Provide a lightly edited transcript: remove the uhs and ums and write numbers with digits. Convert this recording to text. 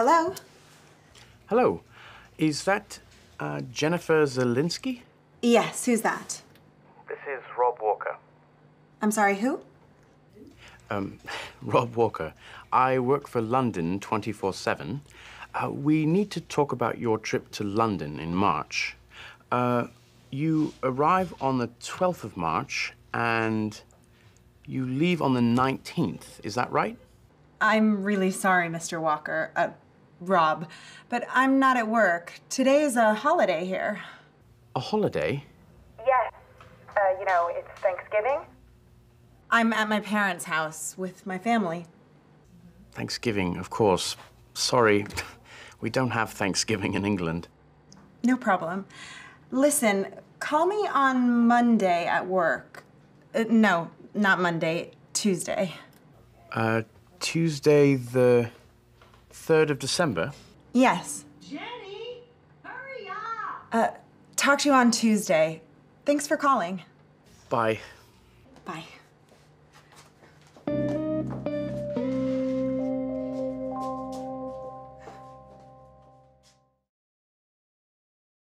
Hello? Hello. Is that Jennifer Zelinski? Yes, who's that? This is Rob Walker. I'm sorry, who? Rob Walker. I work for London 24/7. We need to talk about your trip to London in March. You arrive on the 12th of March and you leave on the 19th. Is that right? I'm really sorry, Mr. Walker, Rob, but I'm not at work. Today's a holiday here. A holiday? Yes. You know, it's Thanksgiving. I'm at my parents' house with my family. Thanksgiving, of course. Sorry, we don't have Thanksgiving in England. No problem. Listen, call me on Monday at work. No, not Monday, Tuesday. Tuesday the 3rd of December? Yes. Jenny, hurry up! Talk to you on Tuesday. Thanks for calling. Bye. Bye.